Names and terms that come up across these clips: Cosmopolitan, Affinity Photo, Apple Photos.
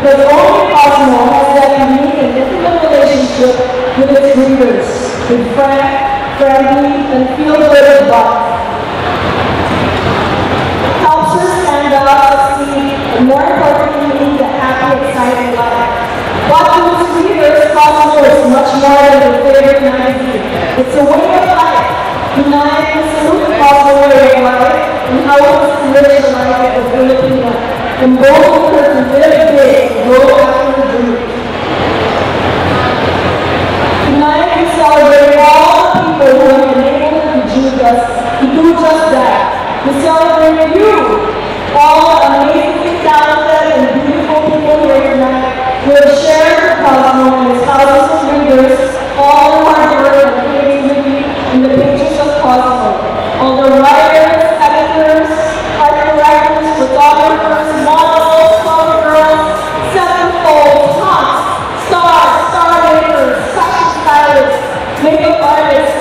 because only Cosmo has that unique and difficult relationship with its readers, with frank, friendly, and feel-good bonds. It helps us stand up, succeed, and more importantly, lead a happy, exciting life. What moves readers, Cosmo is much more than a favorite magazine. It's a way of life. United is a Cosmo way of life and how it is to live the life of the Filipino. And both of us are very big, both after the dream. Tonight we celebrate all the people who have been able to do just that. We celebrate you, all the amazingly talented and beautiful people here tonight who have shared the Cosmo and its thousands of readers, all the hard work and the creativity and the pictures of Cosmo, all the writers, editors, writers, photographers, models, cover girls, sevenfold, tops, stars, star makers, fashion stylists, makeup artists,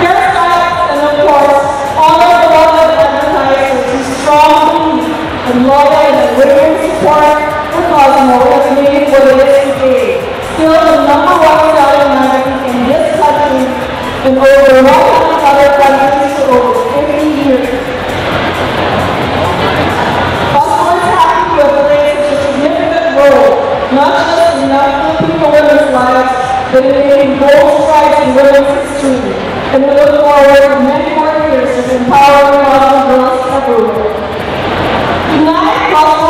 hairstylists, and of course, all of the beloved advertisers who strongly and loving and willing support for Cosmo has made it what it is today. Still the #1 selling magazine in this country and over 100 other countries for over 50 years. Not just in Filipino women's lives, but in making bold strides in women's history. And we look forward to many more years of empowering girls everywhere. Tonight,